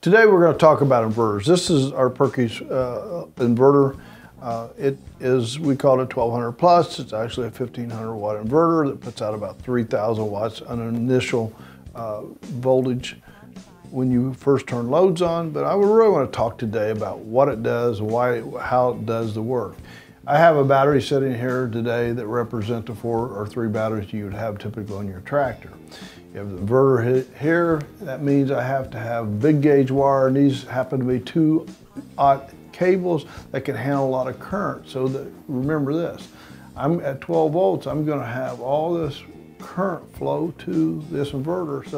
Today we're going to talk about inverters. This is our Perky's inverter. We call it a 1200 plus. It's actually a 1500 watt inverter that puts out about 3000 watts on an initial voltage when you first turn loads on. But I really want to talk today about what it does, how it does the work. I have a battery sitting here today that represents the 4 or 3 batteries you would have typically on your tractor. You have the inverter here. That means I have to have big gauge wire, and these happen to be 2-aught cables that can handle a lot of current. So that, remember this, I'm at 12 volts, I'm gonna have all this current flow to this inverter.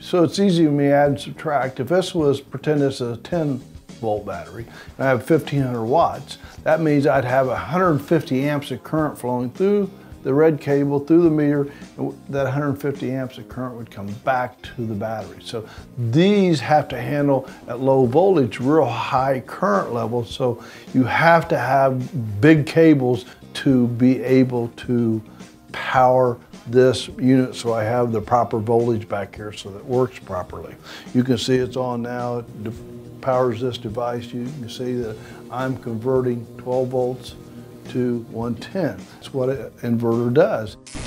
So it's easy for me to add and subtract. If this was, pretend this is a 10 volt battery, and I have 1500 watts, that means I'd have 150 amps of current flowing through the red cable, through the meter, and that 150 amps of current would come back to the battery. So these have to handle at low voltage, real high current levels. So you have to have big cables to be able to power this unit, so I have the proper voltage back here so that it works properly. You can see it's on now. It powers this device. You can see that I'm converting 12 volts to 110. That's what an inverter does.